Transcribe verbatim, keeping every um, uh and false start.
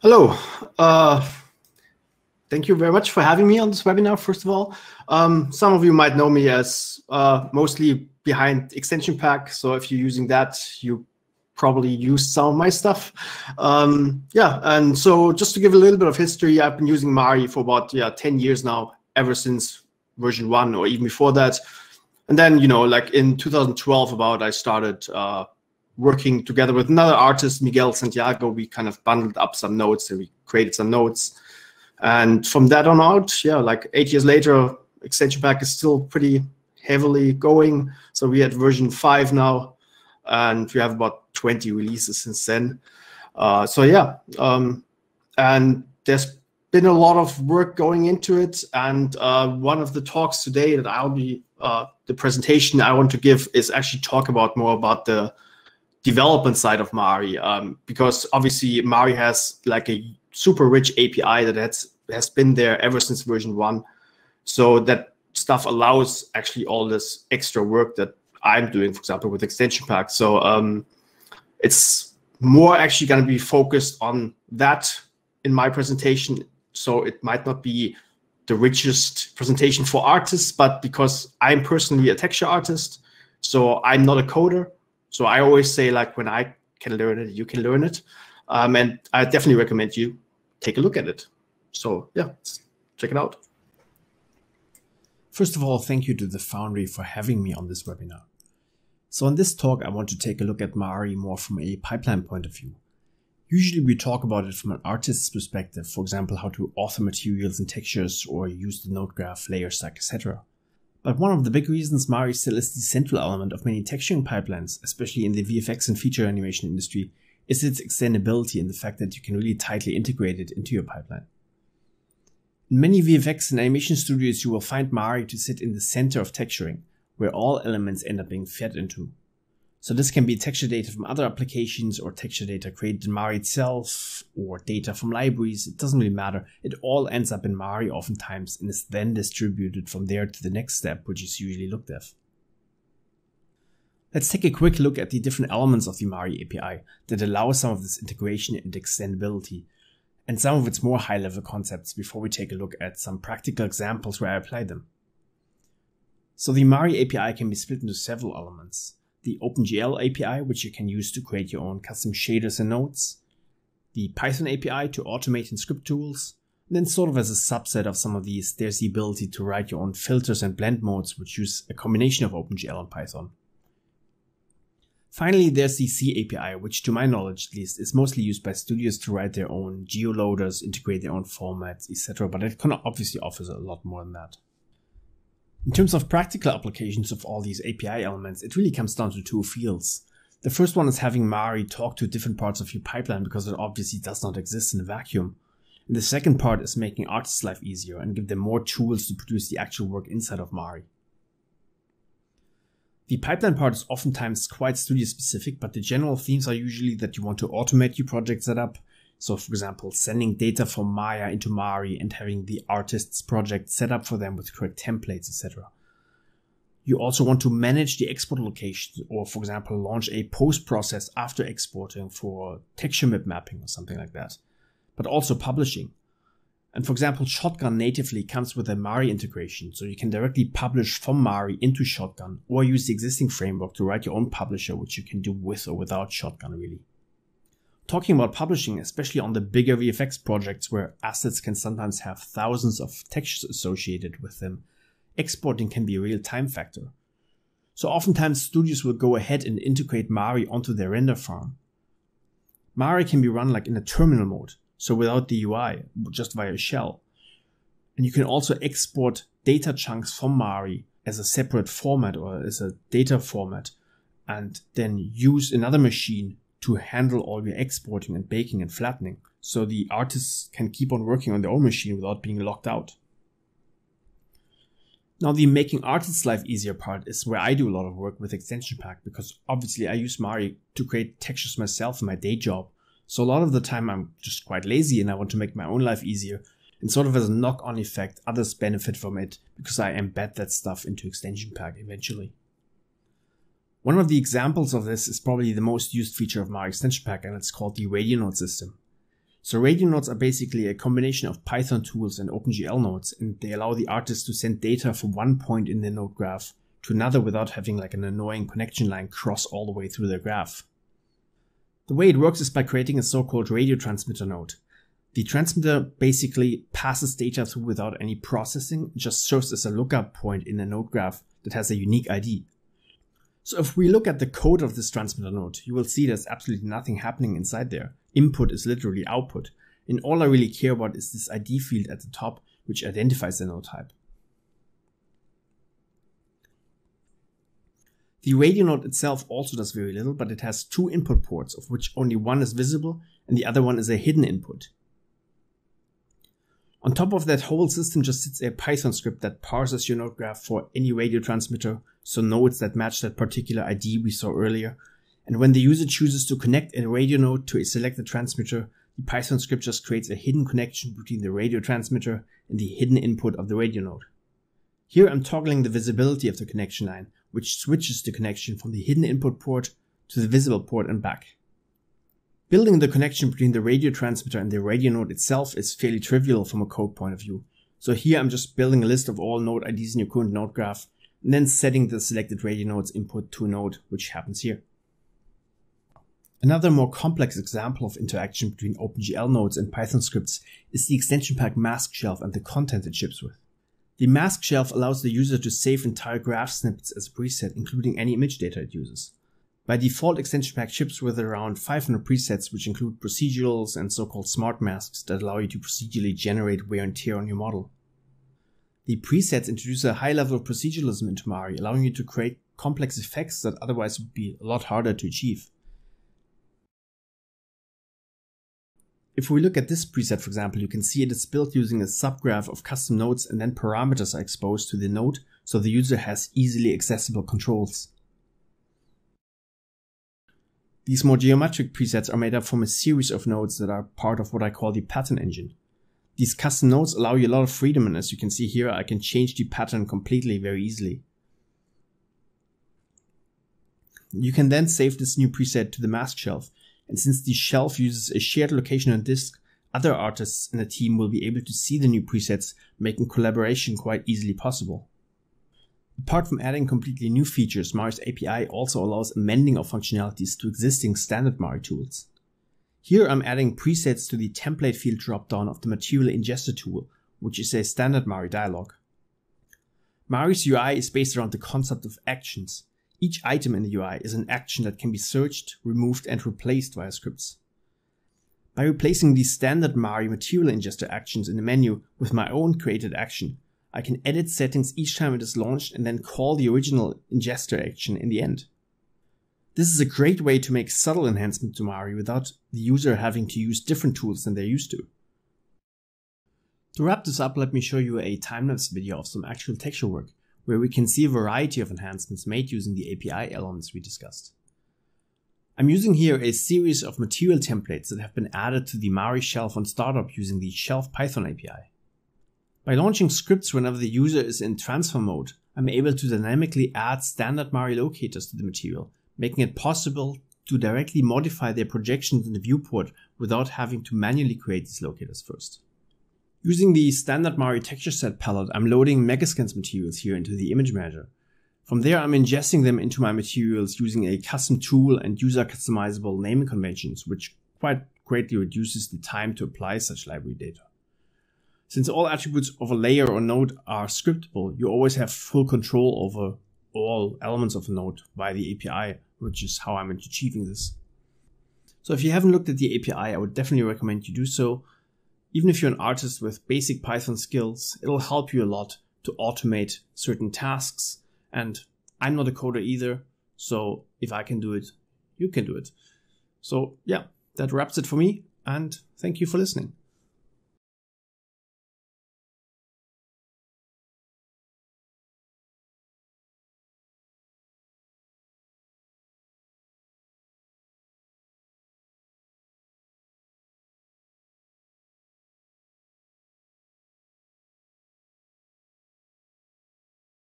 Hello. Uh, thank you very much for having me on this webinar, first of all. Um, some of you might know me as uh, mostly behind Extension Pack. So if you're using that, you probably used some of my stuff. Um, yeah, and so just to give a little bit of history, I've been using Mari for about yeah, ten years now, ever since version one or even before that. And then, you know, like in two thousand twelve about, I started uh, working together with another artist, Miguel Santiago. We kind of bundled up some notes and we created some notes. And from that on out, yeah, like eight years later, Extension Pack is still pretty heavily going. So we had version five now, and we have about twenty releases since then. Uh, so yeah, um, and there's been a lot of work going into it. And uh, one of the talks today that I'll be, uh, the presentation I want to give is actually talk about more about the development side of Mari, um, because obviously Mari has like a super rich A P I that has, has been there ever since version one. So that stuff allows actually all this extra work that I'm doing, for example, with Extension Pack. So um, it's more actually going to be focused on that in my presentation. So it might not be the richest presentation for artists, but because I'm personally a texture artist, so I'm not a coder. So I always say, like, when I can learn it, you can learn it. Um, and I definitely recommend you take a look at it. So yeah, check it out. First of all, thank you to the Foundry for having me on this webinar. So in this talk, I want to take a look at Mari more from a pipeline point of view. Usually we talk about it from an artist's perspective, for example, how to author materials and textures or use the node graph, layer stack, et cetera. But one of the big reasons Mari still is the central element of many texturing pipelines, especially in the V F X and feature animation industry, is its extendability and the fact that you can really tightly integrate it into your pipeline. In many V F X and animation studios, you will find Mari to sit in the center of texturing, where all elements end up being fed into. So this can be texture data from other applications or texture data created in Mari itself or data from libraries. It doesn't really matter. It all ends up in Mari oftentimes and is then distributed from there to the next step, which is usually lookdev. Let's take a quick look at the different elements of the Mari A P I that allow some of this integration and extendability and some of its more high-level concepts before we take a look at some practical examples where I apply them. So the Mari A P I can be split into several elements. The OpenGL A P I, which you can use to create your own custom shaders and nodes, the Python A P I to automate and script tools, and then sort of as a subset of some of these, there's the ability to write your own filters and blend modes, which use a combination of OpenGL and Python. Finally, there's the C A P I, which to my knowledge at least is mostly used by studios to write their own geoloaders, integrate their own formats, et cetera, but it can obviously offers a lot more than that. In terms of practical applications of all these A P I elements, it really comes down to two fields. The first one is having Mari talk to different parts of your pipeline because it obviously does not exist in a vacuum. And the second part is making artists' life easier and give them more tools to produce the actual work inside of Mari. The pipeline part is oftentimes quite studio-specific, but the general themes are usually that you want to automate your project setup. So for example, sending data from Maya into Mari and having the artist's project set up for them with correct templates, et cetera. You also want to manage the export location or, for example, launch a post-process after exporting for texture map mapping or something like that, but also publishing. And for example, Shotgun natively comes with a Mari integration, so you can directly publish from Mari into Shotgun or use the existing framework to write your own publisher, which you can do with or without Shotgun really. Talking about publishing, especially on the bigger V F X projects where assets can sometimes have thousands of textures associated with them, exporting can be a real time factor. So oftentimes studios will go ahead and integrate Mari onto their render farm. Mari can be run like in a terminal mode, so without the U I, just via a shell. And you can also export data chunks from Mari as a separate format or as a data format, and then use another machine to handle all your exporting and baking and flattening, so the artists can keep on working on their own machine without being locked out. Now the making artists' life easier part is where I do a lot of work with Extension Pack, because obviously I use Mari to create textures myself in my day job. So a lot of the time I'm just quite lazy and I want to make my own life easier, and sort of as a knock-on effect, others benefit from it because I embed that stuff into Extension Pack eventually. One of the examples of this is probably the most used feature of Mari Extension Pack, and it's called the radio node system. So radio nodes are basically a combination of Python tools and OpenGL nodes, and they allow the artist to send data from one point in their node graph to another without having like an annoying connection line cross all the way through their graph. The way it works is by creating a so-called radio transmitter node. The transmitter basically passes data through without any processing, just serves as a lookup point in a node graph that has a unique I D. So if we look at the code of this transmitter node, you will see there's absolutely nothing happening inside there. Input is literally output, and all I really care about is this I D field at the top, which identifies the node type. The radio node itself also does very little, but it has two input ports, of which only one is visible and the other one is a hidden input. On top of that whole system just sits a Python script that parses your node graph for any radio transmitter, so nodes that match that particular I D we saw earlier. And when the user chooses to connect a radio node to a selected transmitter, the Python script just creates a hidden connection between the radio transmitter and the hidden input of the radio node. Here I'm toggling the visibility of the connection line, which switches the connection from the hidden input port to the visible port and back. Building the connection between the radio transmitter and the radio node itself is fairly trivial from a code point of view. So here I'm just building a list of all node I Ds in your current node graph and then setting the selected radio node's input to a node, which happens here. Another more complex example of interaction between OpenGL nodes and Python scripts is the extension pack mask shelf and the content it ships with. The mask shelf allows the user to save entire graph snippets as a preset, including any image data it uses. By default, extension pack ships with around five hundred presets, which include procedurals and so-called smart masks that allow you to procedurally generate wear and tear on your model. The presets introduce a high level of proceduralism into Mari, allowing you to create complex effects that otherwise would be a lot harder to achieve. If we look at this preset, for example, you can see it is built using a subgraph of custom nodes, and then parameters are exposed to the node, so the user has easily accessible controls. These more geometric presets are made up from a series of nodes that are part of what I call the pattern engine. These custom nodes allow you a lot of freedom, and as you can see here, I can change the pattern completely very easily. You can then save this new preset to the mask shelf. And since the shelf uses a shared location on disk, other artists in the team will be able to see the new presets, making collaboration quite easily possible. Apart from adding completely new features, Mari's A P I also allows amending of functionalities to existing standard Mari tools. Here I'm adding presets to the template field dropdown of the material ingester tool, which is a standard Mari dialog. Mari's U I is based around the concept of actions. Each item in the U I is an action that can be searched, removed, and replaced via scripts. By replacing these standard Mari material ingester actions in the menu with my own created action, I can edit settings each time it is launched and then call the original ingester action in the end. This is a great way to make subtle enhancements to Mari without the user having to use different tools than they're used to. To wrap this up, let me show you a time-lapse video of some actual texture work, where we can see a variety of enhancements made using the A P I elements we discussed. I'm using here a series of material templates that have been added to the Mari shelf on startup using the Shelf Python A P I. By launching scripts whenever the user is in transfer mode, I'm able to dynamically add standard Mari locators to the material, making it possible to directly modify their projections in the viewport without having to manually create these locators first. Using the standard Mari texture set palette, I'm loading Megascans materials here into the image manager. From there, I'm ingesting them into my materials using a custom tool and user customizable naming conventions, which quite greatly reduces the time to apply such library data. Since all attributes of a layer or node are scriptable, you always have full control over all elements of a node via the A P I, which is how I'm achieving this. So if you haven't looked at the A P I, I would definitely recommend you do so. Even if you're an artist with basic Python skills, it'll help you a lot to automate certain tasks. And I'm not a coder either, so if I can do it, you can do it. So yeah, that wraps it for me, and thank you for listening.